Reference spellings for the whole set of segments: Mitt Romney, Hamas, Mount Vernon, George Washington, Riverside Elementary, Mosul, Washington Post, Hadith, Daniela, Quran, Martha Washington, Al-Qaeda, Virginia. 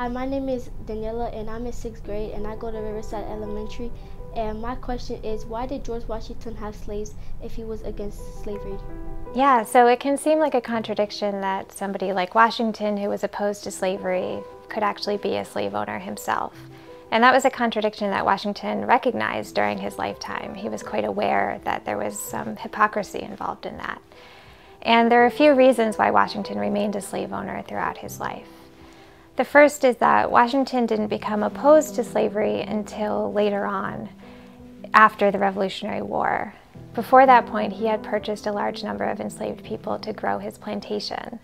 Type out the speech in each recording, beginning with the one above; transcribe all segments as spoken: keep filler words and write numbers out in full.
Hi, my name is Daniela and I'm in sixth grade and I go to Riverside Elementary, and my question is, why did George Washington have slaves if he was against slavery? Yeah, so it can seem like a contradiction that somebody like Washington, who was opposed to slavery, could actually be a slave owner himself. And that was a contradiction that Washington recognized during his lifetime. He was quite aware that there was some hypocrisy involved in that. And there are a few reasons why Washington remained a slave owner throughout his life. The first is that Washington didn't become opposed to slavery until later on, after the Revolutionary War. Before that point, he had purchased a large number of enslaved people to grow his plantation.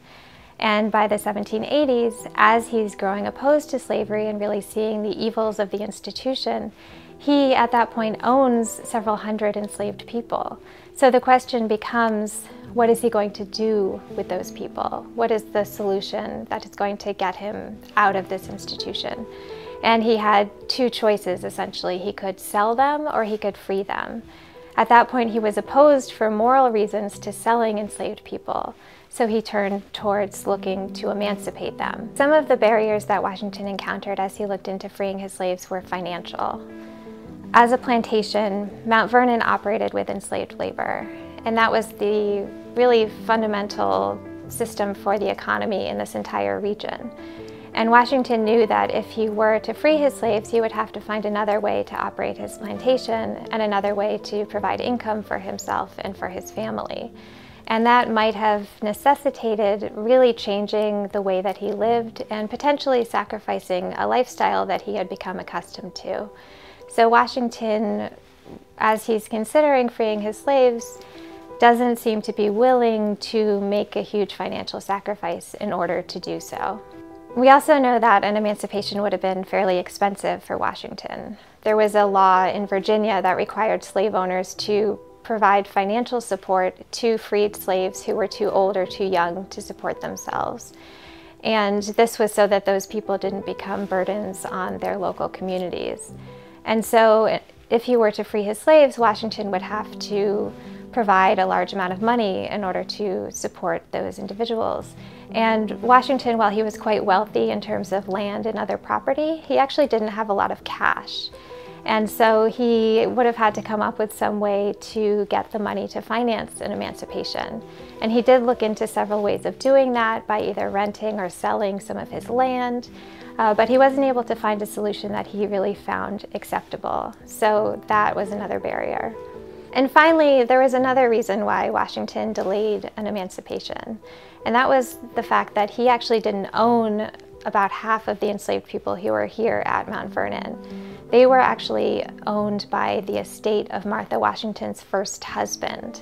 And by the seventeen eighties, as he's growing opposed to slavery and really seeing the evils of the institution, he at that point owns several hundred enslaved people. So the question becomes, what is he going to do with those people? What is the solution that is going to get him out of this institution? And he had two choices, essentially. He could sell them or he could free them. At that point, he was opposed for moral reasons to selling enslaved people, so he turned towards looking to emancipate them. Some of the barriers that Washington encountered as he looked into freeing his slaves were financial. As a plantation, Mount Vernon operated with enslaved labor, and that was the really fundamental system for the economy in this entire region. And Washington knew that if he were to free his slaves, he would have to find another way to operate his plantation and another way to provide income for himself and for his family. And that might have necessitated really changing the way that he lived and potentially sacrificing a lifestyle that he had become accustomed to. So Washington, as he's considering freeing his slaves, doesn't seem to be willing to make a huge financial sacrifice in order to do so. We also know that an emancipation would have been fairly expensive for Washington. There was a law in Virginia that required slave owners to provide financial support to freed slaves who were too old or too young to support themselves. And this was so that those people didn't become burdens on their local communities. And so if he were to free his slaves, Washington would have to provide a large amount of money in order to support those individuals. And Washington, while he was quite wealthy in terms of land and other property, he actually didn't have a lot of cash. And so he would have had to come up with some way to get the money to finance an emancipation. And he did look into several ways of doing that by either renting or selling some of his land, uh, but he wasn't able to find a solution that he really found acceptable. So that was another barrier. And finally, there was another reason why Washington delayed an emancipation, and that was the fact that he actually didn't own about half of the enslaved people who were here at Mount Vernon. They were actually owned by the estate of Martha Washington's first husband,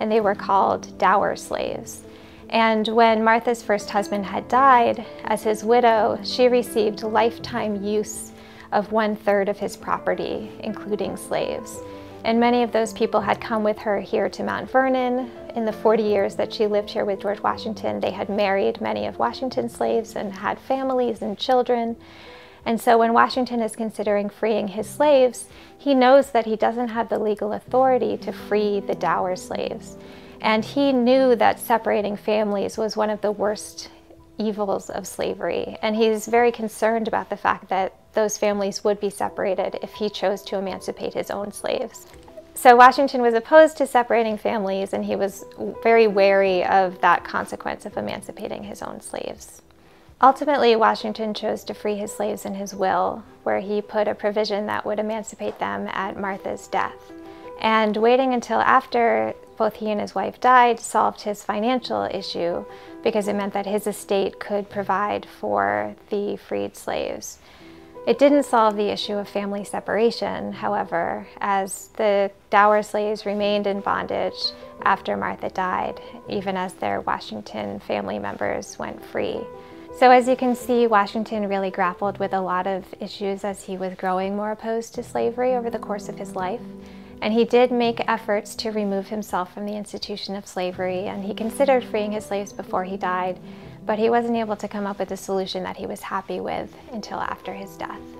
and they were called dower slaves. And when Martha's first husband had died, as his widow, she received lifetime use of one-third of his property, including slaves. And many of those people had come with her here to Mount Vernon. In the forty years that she lived here with George Washington, they had married many of Washington's slaves and had families and children. And so when Washington is considering freeing his slaves, he knows that he doesn't have the legal authority to free the dower slaves. And he knew that separating families was one of the worst evils of slavery. And he's very concerned about the fact that those families would be separated if he chose to emancipate his own slaves. So Washington was opposed to separating families, and he was very wary of that consequence of emancipating his own slaves. Ultimately, Washington chose to free his slaves in his will, where he put a provision that would emancipate them at Martha's death. And waiting until after both he and his wife died solved his financial issue, because it meant that his estate could provide for the freed slaves. It didn't solve the issue of family separation, however, as the dower slaves remained in bondage after Martha died, even as their Washington family members went free. So as you can see, Washington really grappled with a lot of issues as he was growing more opposed to slavery over the course of his life. And he did make efforts to remove himself from the institution of slavery, and he considered freeing his slaves before he died, but he wasn't able to come up with a solution that he was happy with until after his death.